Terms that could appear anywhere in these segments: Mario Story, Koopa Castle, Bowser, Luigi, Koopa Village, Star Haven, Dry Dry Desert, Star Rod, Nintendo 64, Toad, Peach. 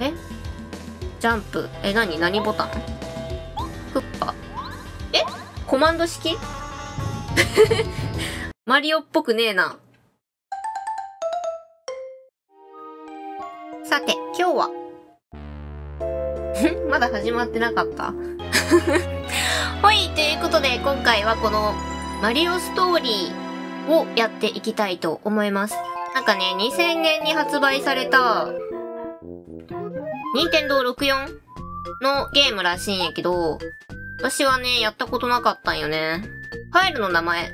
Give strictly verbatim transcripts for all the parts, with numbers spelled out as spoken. えジャンプ。え、何何ボタン？クッパ。えコマンド式マリオっぽくねえな。さて、今日は。まだ始まってなかったはい、ということで今回はこのマリオストーリーをやっていきたいと思います。なんかね、にせんねんに発売された ニンテンドーろくじゅうよん のゲームらしいんやけど、私はね、やったことなかったんよね。ファイルの名前。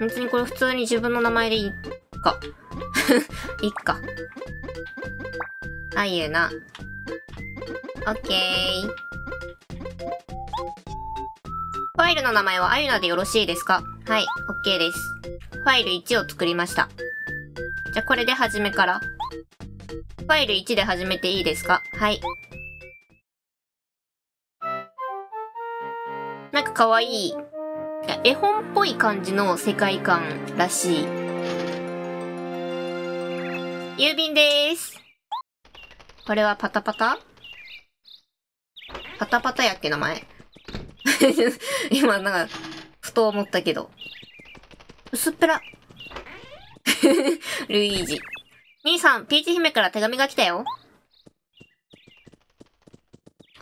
別にこれ普通に自分の名前でいいか。いっか。あゆな。オッケー。ファイルの名前はあゆなでよろしいですか？はい、オッケーです。ファイルいちを作りました。じゃあこれで初めから。ファイルいちで始めていいですか？はい。なんかかわいい。絵本っぽい感じの世界観らしい。郵便でーす。これはパタパタ？パタパタやっけ名前。今なんか、ふと思ったけど。薄っぺら。ルイージ。兄さん、ピーチ姫から手紙が来たよ。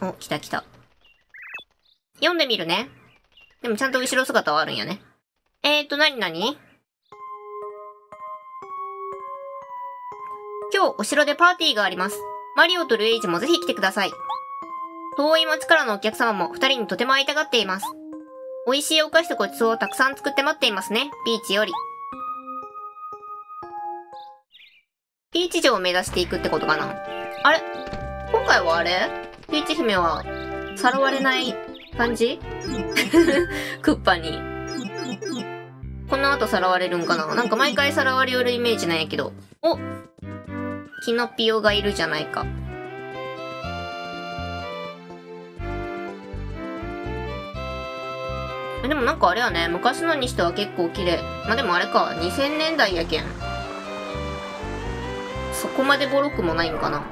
お、来た来た。読んでみるね。でもちゃんと後ろ姿はあるんやね。えーと、なになに？今日、お城でパーティーがあります。マリオとルイージもぜひ来てください。遠い町からのお客様も二人にとても会いたがっています。美味しいお菓子とごちそうをたくさん作って待っていますね。ピーチより。ピーチ城を目指していくってことかな。あれ？今回はあれ？ピーチ姫はさらわれない感じ？クッパに。この後さらわれるんかな？なんか毎回さらわれよるイメージなんやけど。お！キノピオがいるじゃないか。でもなんかあれやね、昔のにしては結構綺麗。まあでもあれか、にせんねんだいやけん。そこまでボロくもないんかな。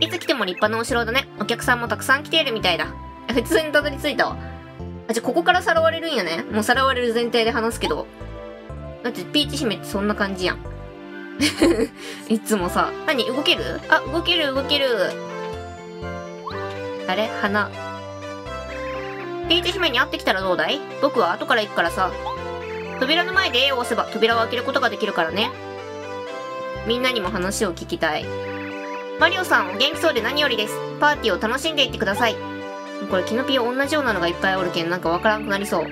いつ来ても立派なお城だね。お客さんもたくさん来ているみたいだ。普通にたどり着いたわ。あ、じゃあここからさらわれるんやね。もうさらわれる前提で話すけど。だってピーチ姫ってそんな感じやん。いつもさ、何動ける？あ、動ける動ける。あれ花。ピーチ姫に会ってきたらどうだい？僕は後から行くからさ。扉の前で A を押せば扉を開けることができるからね。みんなにも話を聞きたい。マリオさんお元気そうで何よりです。パーティーを楽しんでいってください。これキノピオ同じようなのがいっぱいおるけんなんかわからんくなりそう。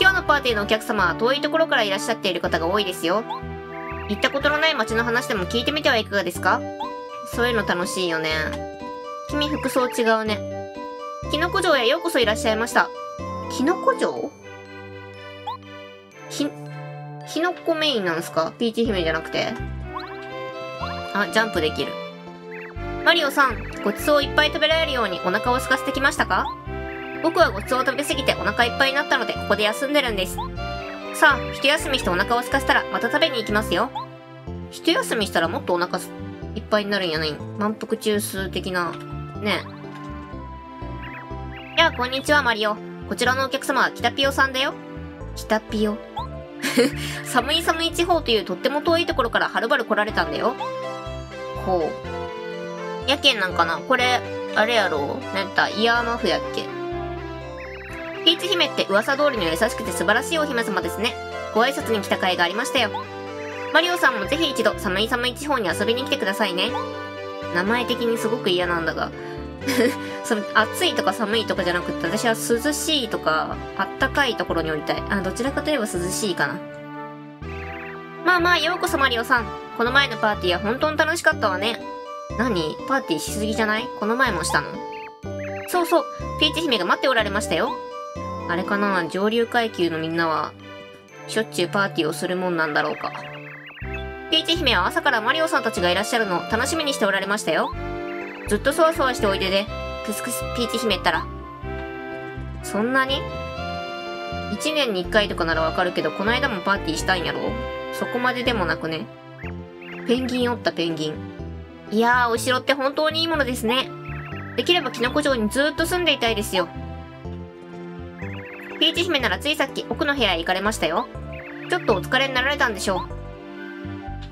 今日のパーティーのお客様は遠いところからいらっしゃっている方が多いですよ。行ったことのない街の話でも聞いてみてはいかがですか？そういうの楽しいよね。君服装違うね。キノコ城へようこそいらっしゃいました。キノコ城？き、キノコメインなんすか？ピーチ姫じゃなくて。あ、ジャンプできる。マリオさん、ごちそうをいっぱい食べられるようにお腹を空かせてきましたか？僕はごちそうを食べ過ぎてお腹いっぱいになったのでここで休んでるんです。さあ、一休みしてお腹を空かせたらまた食べに行きますよ。一休みしたらもっとお腹いっぱいになるんやない？満腹中枢的な、ねえ。いや、こんにちはマリオ。こちらのお客様はキタピオさんだよ。キタピオ。寒い寒い地方というとっても遠いところからはるばる来られたんだよ。ほう。やけんなんかな？これ、あれやろう。なんだ、イヤーマフやっけ？ピーチ姫って噂通りの優しくて素晴らしいお姫様ですね。ご挨拶に来た甲斐がありましたよ。マリオさんもぜひ一度寒い寒い地方に遊びに来てくださいね。名前的にすごく嫌なんだが。その暑いとか寒いとかじゃなくて、私は涼しいとか、あったかいところにおりたい。あ、どちらかといえば涼しいかな。まあまあ、ようこそマリオさん。この前のパーティーは本当に楽しかったわね。何？パーティーしすぎじゃない？この前もしたの？そうそう、ピーチ姫が待っておられましたよ。あれかな、上流階級のみんなは、しょっちゅうパーティーをするもんなんだろうか。ピーチ姫は朝からマリオさんたちがいらっしゃるのを楽しみにしておられましたよ。ずっとそわそわしておいでで、クスクスピーチ姫ったら。そんなに？一年に一回とかならわかるけど、こないだもパーティーしたんやろ？そこまででもなくね。ペンギンおったペンギン。いやー、お城って本当にいいものですね。できればキノコ城にずーっと住んでいたいですよ。ピーチ姫ならついさっき奥の部屋へ行かれましたよ。ちょっとお疲れになられたんでしょう。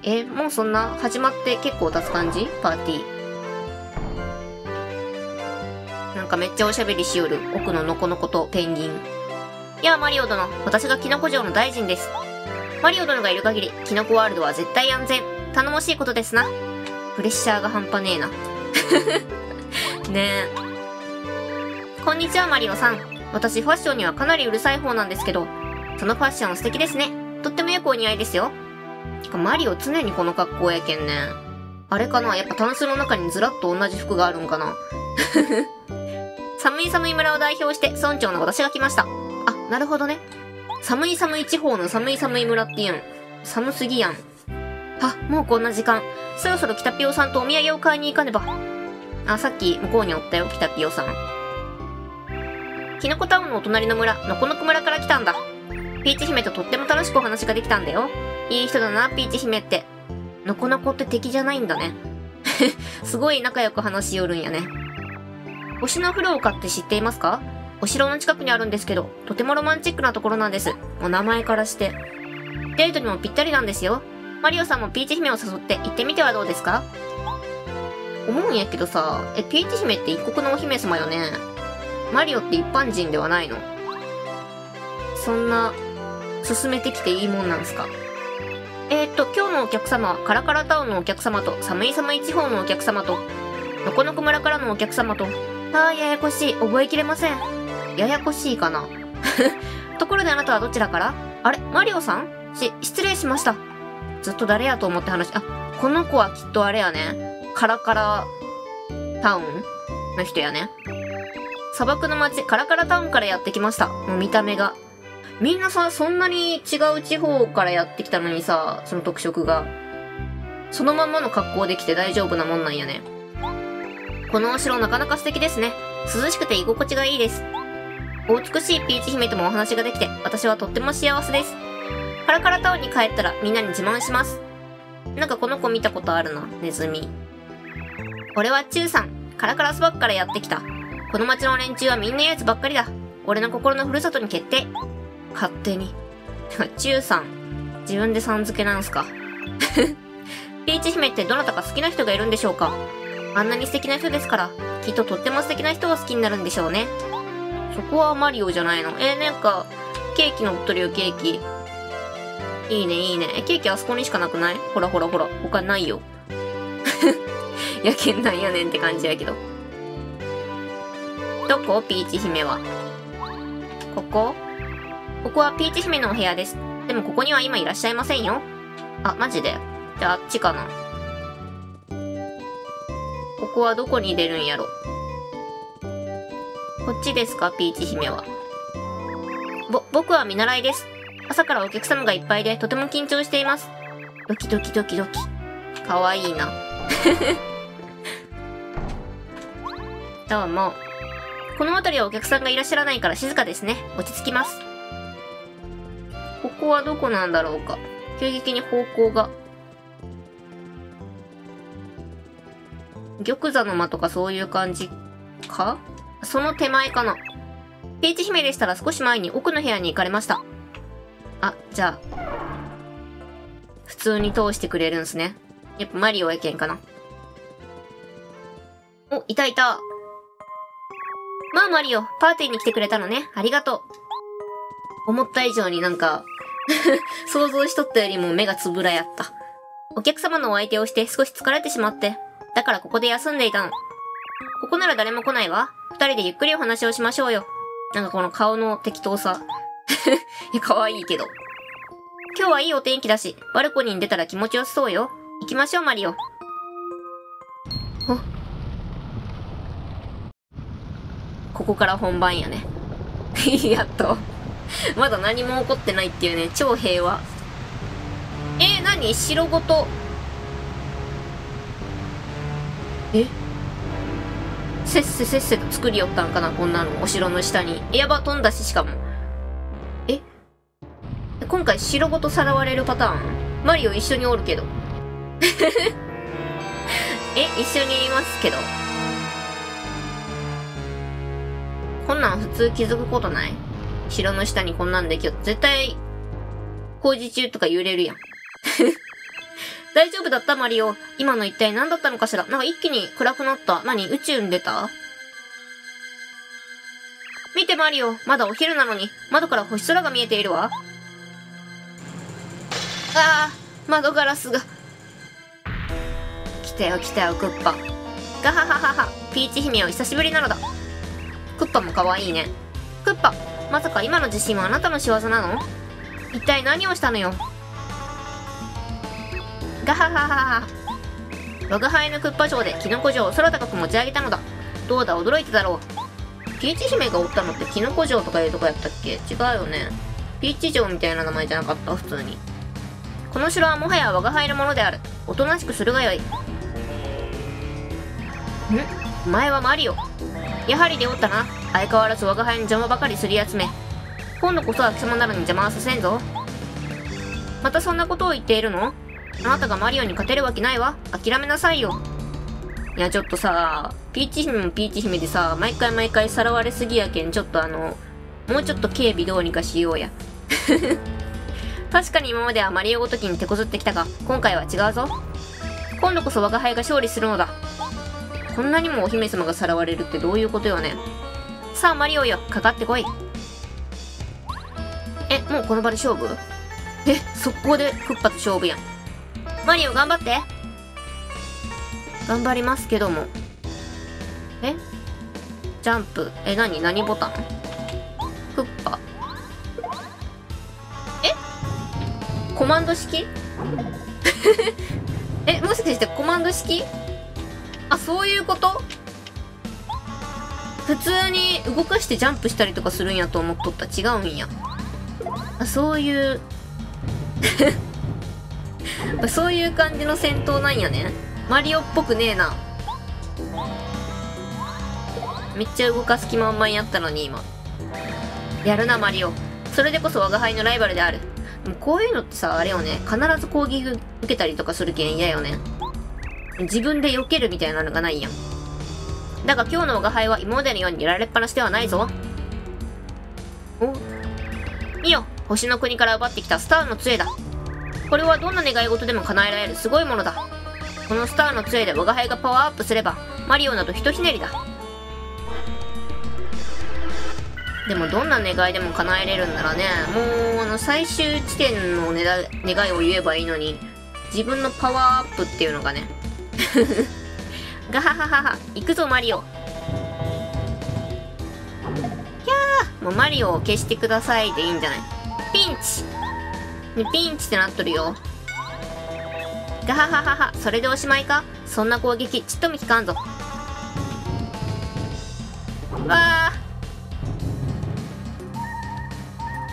え、もうそんな始まって結構経つ感じ？パーティー。なんかめっちゃおしゃべりしよる奥のノコノコとペンギン。いや、マリオ殿、私がキノコ城の大臣です。マリオ殿がいる限り、キノコワールドは絶対安全。頼もしいことですな。プレッシャーが半端ねえな。ねえ。こんにちは、マリオさん。私、ファッションにはかなりうるさい方なんですけど、そのファッション素敵ですね。とってもよくお似合いですよ。てか、マリオ常にこの格好やけんね。あれかな、やっぱタンスの中にずらっと同じ服があるんかな。寒い寒い村を代表して村長の私が来ました。あ、なるほどね。寒い寒い地方の寒い寒い村って言うん。寒すぎやん。あ、もうこんな時間。そろそろキタピオさんとお土産を買いに行かねば。あ、さっき向こうにおったよ、キタピオさん。キノコタウンのお隣の村、ノコノコ村から来たんだ。ピーチ姫ととっても楽しくお話ができたんだよ。いい人だな、ピーチ姫って。ノコノコって敵じゃないんだね。すごい仲良く話しよるんやね。星のフローカって知っていますか？お城の近くにあるんですけど、とてもロマンチックなところなんです。お名前からして。デートにもぴったりなんですよ。マリオさんもピーチ姫を誘って行ってみてはどうですか？思うんやけどさ、え、ピーチ姫って一国のお姫様よね。マリオって一般人ではないの？そんな、進めてきていいもんなんすか？えーっと、今日のお客様はカラカラタウンのお客様と、寒い寒い地方のお客様と、のこのこ村からのお客様と、あー、ややこしい、覚えきれません。ややこしいかな。ところであなたはどちらから？あれ、マリオさん？し、失礼しました。ずっと誰やと思って話し、あ、この子はきっとあれやね。カラカラタウンの人やね。砂漠の街、カラカラタウンからやってきました。もう見た目が。みんなさ、そんなに違う地方からやってきたのにさ、その特色が。そのまんまの格好できて大丈夫なもんなんやね。このお城なかなか素敵ですね。涼しくて居心地がいいです。お美しいピーチ姫ともお話ができて、私はとっても幸せです。カラカラタウンに帰ったらみんなに自慢します。なんかこの子見たことあるな、ネズミ。俺はチューさん、カラカラ砂漠からやってきた。この町の連中はみんなやつばっかりだ。俺の心のふるさとに決定。勝手に。てか、チューさん、自分でさん付けなんすか。ピーチ姫ってどなたか好きな人がいるんでしょうか？あんなに素敵な人ですから、きっととっても素敵な人を好きになるんでしょうね。そこはマリオじゃないの。えー、なんか、ケーキのっとるよ、ケーキ。いいね、いいね。え、ケーキあそこにしかなくない？ほらほらほら、他ないよ。やけんなんやねんって感じやけど。どこ？ピーチ姫は。ここ？ここはピーチ姫のお部屋です。でもここには今いらっしゃいませんよ。あ、マジで？じゃああっちかな。ここはどこに出るんやろ。こっちですか、ピーチ姫は。ぼ、僕は見習いです。朝からお客様がいっぱいでとても緊張しています。ドキドキドキドキ。かわいいな。どうも。この辺りはお客さんがいらっしゃらないから静かですね。落ち着きます。ここはどこなんだろうか。急激に方向が。玉座の間とかそういう感じか？その手前かな。ピーチ姫でしたら少し前に奥の部屋に行かれました。あ、じゃあ。普通に通してくれるんすね。やっぱマリオやけんかな。お、いたいた。まあマリオ、パーティーに来てくれたのね。ありがとう。思った以上になんか、想像しとったよりも目がつぶらやった。お客様のお相手をして少し疲れてしまって。だからここで休んでいたの。ここなら誰も来ないわ。二人でゆっくりお話をしましょうよ。なんかこの顔の適当さ。いや、可愛いけど。今日はいいお天気だし、バルコニーに出たら気持ちよさそうよ。行きましょう、マリオ。お。ここから本番やね。やっと。まだ何も起こってないっていうね、超平和。えー、何？城ごと。え？せっせせっせと作りよったんかな、こんなの。お城の下に。やば、飛んだし、しかも。え？今回城ごとさらわれるパターン？マリオ一緒におるけど。え、一緒にいますけど。こんなん普通気づくことない？城の下にこんなんできよ。絶対、工事中とか揺れるやん。大丈夫だったマリオ。今の一体何だったのかしら。なんか一気に暗くなった。何？宇宙に出た？見てマリオ。まだお昼なのに、窓から星空が見えているわ。ああ、窓ガラスが。来たよ来たよ、クッパ。ガハハハハ。ピーチ姫を久しぶりなのだ。クッパも可愛いね。クッパ、まさか今の地震はあなたの仕業なの？一体何をしたのよ。ガハハハハ。我が輩のクッパ城でキノコ城を空高く持ち上げたのだ。どうだ、驚いただろう。ピーチ姫がおったのってキノコ城とかいうとこやったっけ？違うよね。ピーチ城みたいな名前じゃなかった？普通に。この城はもはや我が輩のものである。おとなしくするがよい。ん？お前はマリオ。やはり出おったな。相変わらず我が輩の邪魔ばかりすり集め。今度こそは貴様ならに邪魔はさせんぞ。またそんなことを言っているの？あなたがマリオに勝てるわけないわ。諦めなさいよ。いや、ちょっとさ、ピーチ姫もピーチ姫でさ、毎回毎回さらわれすぎやけん、ちょっとあの、もうちょっと警備どうにかしようや。確かに今まではマリオごときに手こずってきたが、今回は違うぞ。今度こそ我が輩が勝利するのだ。こんなにもお姫様がさらわれるってどういうことよね。さあマリオよ、かかってこい。え、もうこの場で勝負？え、速攻でクッパと勝負やん。マリオ頑張って。頑張りますけども。え？ジャンプ。え、なに？何ボタン？クッパ。え？コマンド式？え、もしかしてコマンド式？あ、そういうこと？普通に動かしてジャンプしたりとかするんやと思っとった。違うんや。あ、そういう。そういう感じの戦闘なんやね。マリオっぽくねえな。めっちゃ動かす気満々やったのに今。やるなマリオ。それでこそ我が輩のライバルである。でもこういうのってさ、あれよね。必ず攻撃受けたりとかするけん嫌よね。自分で避けるみたいなのがないやん。だが今日の我が輩は今までのようにやられっぱなしではないぞ。お？見よ。星の国から奪ってきたスターの杖だ。これはどんな願い事でも叶えられるすごいものだ。このスターの杖で我が輩がパワーアップすれば、マリオなどひとひねりだ。でもどんな願いでも叶えれるんならね、もうあの最終地点のねだ願いを言えばいいのに、自分のパワーアップっていうのがね。ガハハハハ、行くぞマリオ。いやー、もうマリオを消してくださいでいいんじゃない？ピンチね、ピンチってなっとるよ。ガハハハハ、それでおしまいか？そんな攻撃、ちっとも効かんぞ。わ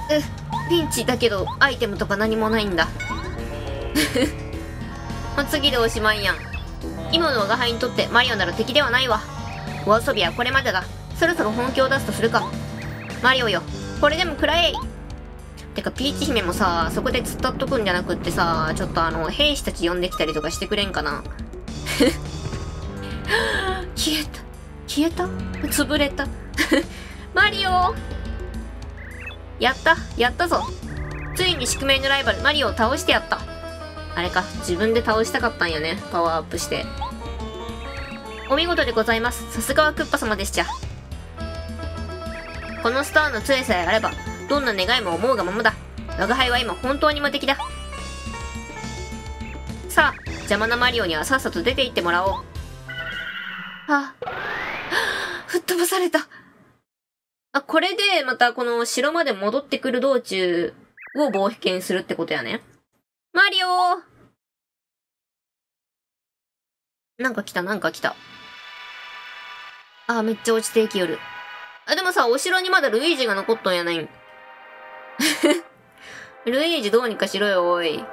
ー。え、ピンチだけど、アイテムとか何もないんだ。もう次でおしまいやん。今の我が輩にとってマリオなら敵ではないわ。お遊びはこれまでだ。そろそろ本気を出すとするか。マリオよ、これでも食らえい。てか、ピーチ姫もさ、そこで突っ立っとくんじゃなくってさ、ちょっとあの、兵士たち呼んできたりとかしてくれんかな。消えた。消えた？潰れた。マリオ！やった。やったぞ。ついに宿命のライバル、マリオを倒してやった。あれか、自分で倒したかったんよね。パワーアップして。お見事でございます。さすがはクッパ様でしちゃ。このスターの杖さえあれば、どんな願いも思うがままだ。我が輩は今本当に無敵だ。さあ、邪魔なマリオにはさっさと出て行ってもらおう。あ、吹っ飛ばされた。あ、これでまたこの城まで戻ってくる道中を冒険するってことやね。マリオー！なんか来た、なんか来た。あ、めっちゃ落ちていきよる。あ、でもさ、お城にまだルイージが残っとんやないん。ルイージどうにかしろよ、おい。